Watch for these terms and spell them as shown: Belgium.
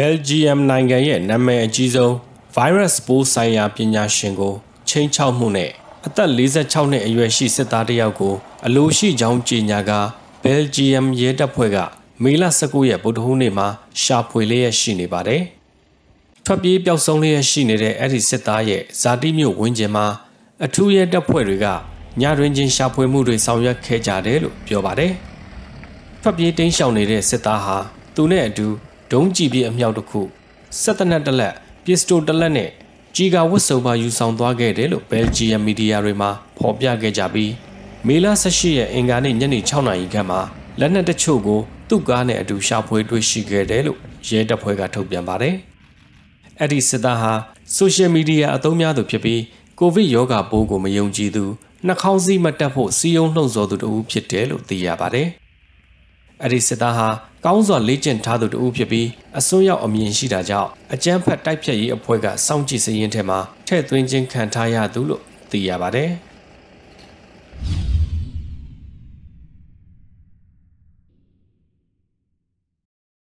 Belgium နိုင်ငံ ရဲ့ နာမည် အကြီးဆုံး virus ပိုးဆိုင်ရာ ပညာရှင် ကို ချိန်းချောက်မှု နဲ့ အသက် 46 နှစ် အရွယ် ရှိ စစ်သား တစ် ယောက် ကို အလို ရှိ ကြောင်း ကြေညာ က Belgium ရဲ တပ် ဖွဲ့ က မေလ 19 ရက် ဗုဒ္ဓဟူး နေ့ မှာ ရှာဖွေ လျက် ရှိ နေ ပါတယ် ထွက်ပြေး ပျောက်ဆုံး လျက် ရှိ နေတဲ့ အဲ့ဒီ စစ်သား ရဲ့ ဇာတိ မျိုး ဝန်းကျင် မှာ အထူး ရဲ တပ် ဖွဲ့ တွေက ည တွင် ချင်း ရှာဖွေ မှု တွေ ဆောင်ရွက် ခဲ့ ကြ တယ် လို့ ပြော ပါတယ် ထွက် ပြေး တိမ်း ရှောင် နေတဲ့ စစ်သား ဟာ သူ နဲ့ အတူ ဒုံးကျည်အမြောက်တစ်ခု စက်တနက်တစ်လက် ပစ္စတိုတစ်လက် ကြီးကဝတ်စုံပါ ယူဆောင်သွားခဲ့တယ် လို့ Belgium မီဒီယာတွေမှာ ဖော်ပြခဲ့ကြပြီး မေလ 18 ရက် အင်္ဂါနေ့ ညနေ 6 နာရီ ခန့် မှာ လက်နက်တချို့ကို သူ့ကား နဲ့ အတူ ရှာဖွေတွေ့ရှိခဲ့တယ် လို့ ရဲတပ်ဖွဲ့ က ထုတ်ပြန်ပါတယ် အဲဒီ စစ်သား ဟာ social media အသုံးများသူ ဖြစ်ပြီး COVID ရောဂါပိုးကို မယုံကြည်သူ နှာခေါင်းစည်းမတပ်ဖို့ စည်းရုံးလှုံ့ဆော်သူတစ်ဦး ဖြစ်တယ် လို့ သိရပါတယ် အဲဒီ စစ်သား ဟာ ကောင်းစွာ လေ့ကျင့်ထားသူ တစ်ဦး ဖြစ်ပြီး အစွန်းရောက် အမြင် ရှိတာကြောင့် အကြမ်းဖက် တိုက်ဖျက်ရေး အဖွဲ့ က စောင့်ကြည့် စည်းရင်း ထဲ မှာ ထည့်သွင်းခြင်း ခံထားရသူ လို့ သိရပါတယ်